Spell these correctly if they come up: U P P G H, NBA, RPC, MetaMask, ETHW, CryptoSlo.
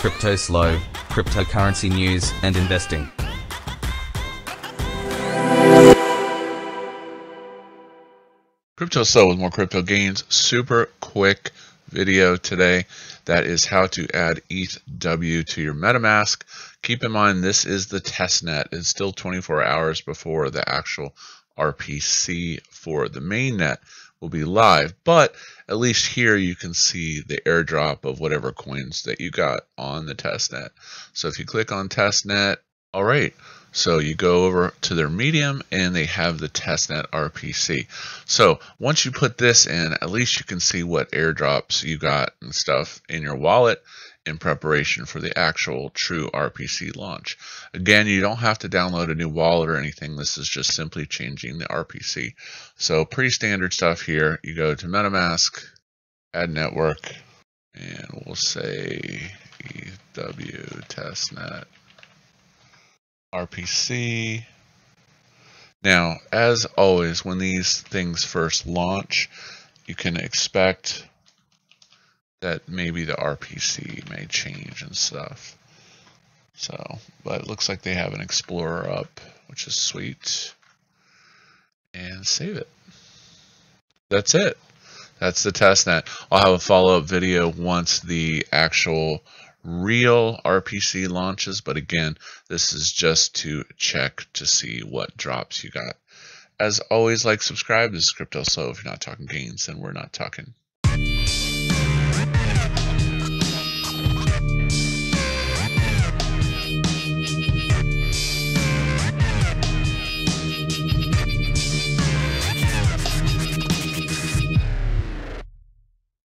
CryptoSlo, cryptocurrency news and investing. CryptoSlo with more crypto gains. Super quick video today. That is how to add ETHW to your MetaMask. Keep in mind, this is the test net. It's still 24 hours before the actual RPC for the main net will be live. But at least here you can see the airdrop of whatever coins that you got on the test net. So if you click on test net, all right. So you go over to their Medium and they have the testnet RPC. So once you put this in, at least you can see what airdrops you got and stuff in your wallet in preparation for the actual true RPC launch. Again, you don't have to download a new wallet or anything. This is just simply changing the RPC. So pretty standard stuff here. You go to MetaMask, add network, and we'll say ETHW testnet RPC. Now, as always, when these things first launch, you can expect that maybe the RPC may change and stuff. So, but it looks like they have an explorer up, which is sweet. And save it. That's it. That's the testnet. I'll have a follow-up video once the actual real RPC launches, but again, this is just to check to see what drops you got. As always, like, subscribe. This is CryptoSlo. If you're not talking gains, then we're not talking.